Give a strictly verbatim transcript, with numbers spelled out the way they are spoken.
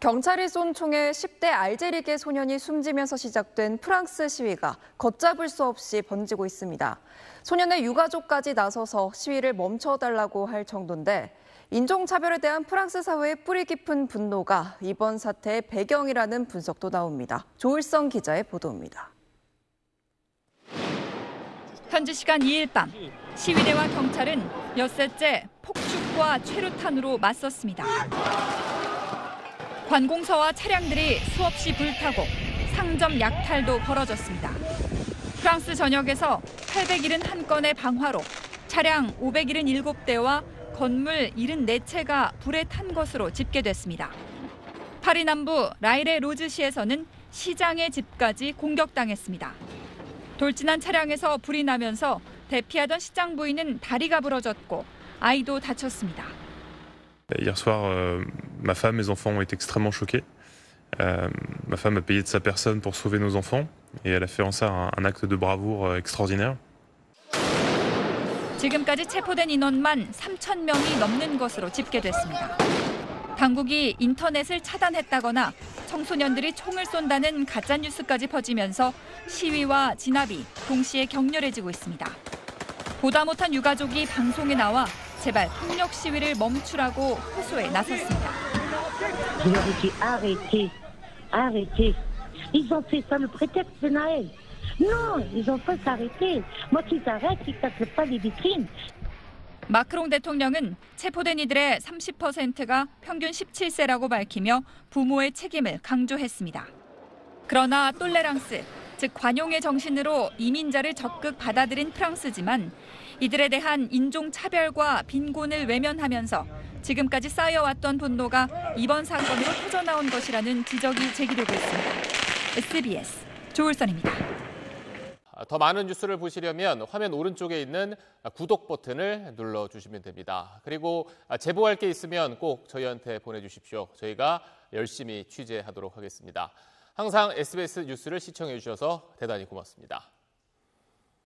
경찰이 쏜 총에 십 대 알제리계 소년이 숨지면서 시작된 프랑스 시위가 걷잡을 수 없이 번지고 있습니다. 소년의 유가족까지 나서서 시위를 멈춰달라고 할 정도인데 인종차별에 대한 프랑스 사회의 뿌리 깊은 분노가 이번 사태의 배경이라는 분석도 나옵니다. 조을선 기자의 보도입니다. 현지 시간 이일 밤, 시위대와 경찰은 엿새째 폭죽과 최루탄으로 맞섰습니다. 관공서와 차량들이 수없이 불타고 상점 약탈도 벌어졌습니다. 프랑스 전역에서 팔백칠십일 건의 방화로 차량 오백칠십칠 대와 건물 칠십사 채가 불에 탄 것으로 집계됐습니다. 파리 남부 라일의 로즈시에서는 시장의 집까지 공격당했습니다. 돌진한 차량에서 불이 나면서 대피하던 시장 부인은 다리가 부러졌고 아이도 다쳤습니다. Hier soir, euh, ma femme et mes enfants ont été extrêmement choqués. Euh, ma femme a payé de sa personne pour sauver nos enfants et elle a fait en ça un, un acte de bravoure extraordinaire. 지금까지 체포된 인원만 삼천 명이 넘는 것으로 집계됐습니다. 당국이 인터넷을 차단했다거나 청소년들이 총을 쏜다는 가짜 뉴스까지 퍼지면서 시위와 진압이 동시에 격렬해지고 있습니다. 보다 못한 유가족이 방송에 나와 제발 폭력 시위를 멈추라고 호소에 나섰습니다. 마크롱 대통령은 체포된 이들의 삼십 퍼센트가 평균 십칠 세라고 밝히며 부모의 책임을 강조했습니다. 그러나 톨레랑스, 즉 관용의 정신으로 이민자를 적극 받아들인 프랑스지만 이들에 대한 인종차별과 빈곤을 외면하면서 지금까지 쌓여왔던 분노가 이번 사건으로 터져나온 것이라는 지적이 제기되고 있습니다. 에스비에스 조을선입니다. 더 많은 뉴스를 보시려면 화면 오른쪽에 있는 구독 버튼을 눌러주시면 됩니다. 그리고 제보할 게 있으면 꼭 저희한테 보내주십시오. 저희가 열심히 취재하도록 하겠습니다. 항상 에스비에스 뉴스를 시청해 주셔서 대단히 고맙습니다.